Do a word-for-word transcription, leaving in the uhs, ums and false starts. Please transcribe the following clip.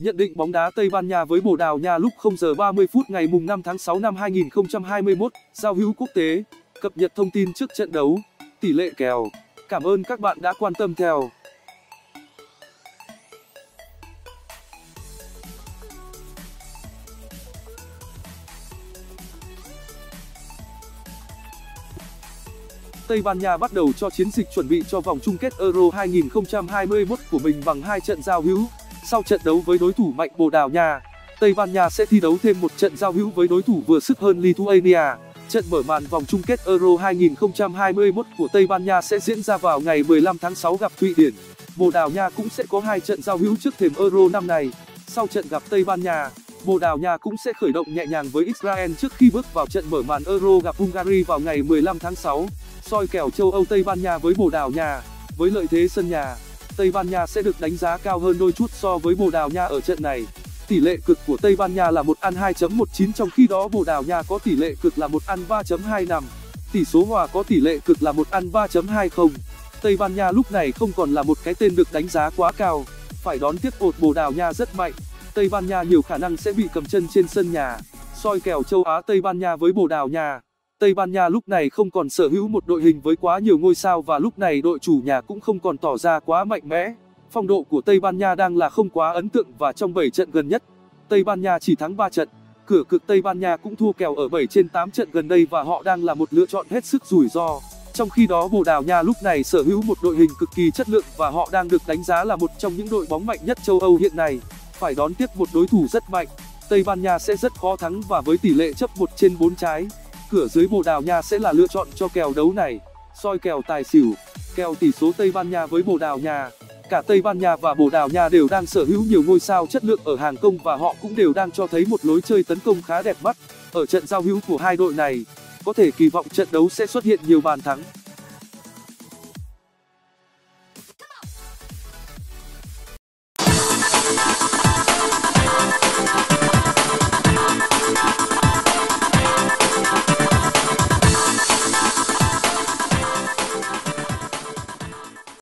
Nhận định bóng đá Tây Ban Nha với Bồ Đào Nha lúc không giờ ba mươi phút ngày năm tháng sáu năm hai nghìn không trăm hai mươi mốt, giao hữu quốc tế, cập nhật thông tin trước trận đấu, tỷ lệ kèo. Cảm ơn các bạn đã quan tâm theo. Tây Ban Nha bắt đầu cho chiến dịch chuẩn bị cho vòng chung kết Euro hai nghìn không trăm hai mươi mốt của mình bằng hai trận giao hữu. Sau trận đấu với đối thủ mạnh Bồ Đào Nha, Tây Ban Nha sẽ thi đấu thêm một trận giao hữu với đối thủ vừa sức hơn Lithuania. Trận mở màn vòng chung kết Euro hai nghìn không trăm hai mươi mốt của Tây Ban Nha sẽ diễn ra vào ngày mười lăm tháng sáu gặp Thụy Điển. Bồ Đào Nha cũng sẽ có hai trận giao hữu trước thềm Euro năm này. Sau trận gặp Tây Ban Nha, Bồ Đào Nha cũng sẽ khởi động nhẹ nhàng với Israel trước khi bước vào trận mở màn Euro gặp Hungary vào ngày mười lăm tháng sáu. Soi kèo châu Âu Tây Ban Nha với Bồ Đào Nha. Với lợi thế sân nhà, Tây Ban Nha sẽ được đánh giá cao hơn đôi chút so với Bồ Đào Nha ở trận này. Tỷ lệ cực của Tây Ban Nha là một ăn hai chấm mười chín, trong khi đó Bồ Đào Nha có tỷ lệ cực là một ăn ba chấm hai lăm. Tỷ số hòa có tỷ lệ cực là một ăn ba chấm hai mươi. Tây Ban Nha lúc này không còn là một cái tên được đánh giá quá cao. Phải đón tiếp một Bồ Đào Nha rất mạnh, Tây Ban Nha nhiều khả năng sẽ bị cầm chân trên sân nhà. Soi kèo châu Á Tây Ban Nha với Bồ Đào Nha. Tây Ban Nha lúc này không còn sở hữu một đội hình với quá nhiều ngôi sao và lúc này đội chủ nhà cũng không còn tỏ ra quá mạnh mẽ. Phong độ của Tây Ban Nha đang là không quá ấn tượng và trong bảy trận gần nhất, Tây Ban Nha chỉ thắng ba trận. Cửa cực Tây Ban Nha cũng thua kèo ở bảy trên tám trận gần đây và họ đang là một lựa chọn hết sức rủi ro. Trong khi đó Bồ Đào Nha lúc này sở hữu một đội hình cực kỳ chất lượng và họ đang được đánh giá là một trong những đội bóng mạnh nhất châu Âu hiện nay. Phải đón tiếp một đối thủ rất mạnh, Tây Ban Nha sẽ rất khó thắng và với tỷ lệ chấp một trên bốn trái. Cửa dưới Bồ Đào Nha sẽ là lựa chọn cho kèo đấu này. Soi kèo tài xỉu, kèo tỷ số Tây Ban Nha với Bồ Đào Nha. Cả Tây Ban Nha và Bồ Đào Nha đều đang sở hữu nhiều ngôi sao chất lượng ở hàng công và họ cũng đều đang cho thấy một lối chơi tấn công khá đẹp mắt. Ở trận giao hữu của hai đội này, có thể kỳ vọng trận đấu sẽ xuất hiện nhiều bàn thắng.